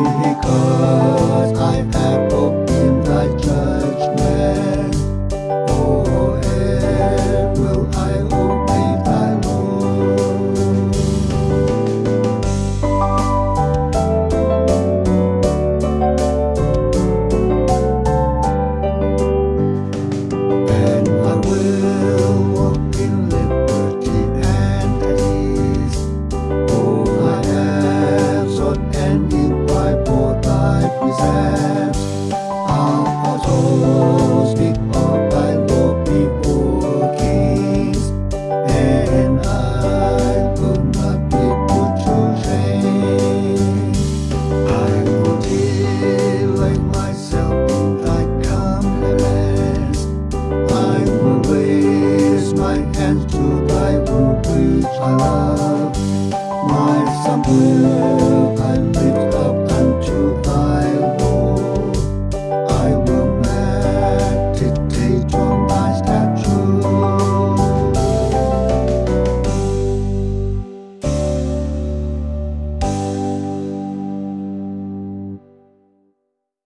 because I have obtained thy judgment. Oh, ever will I obey thy law. And I will walk in liberty and peace. Oh, I have sought and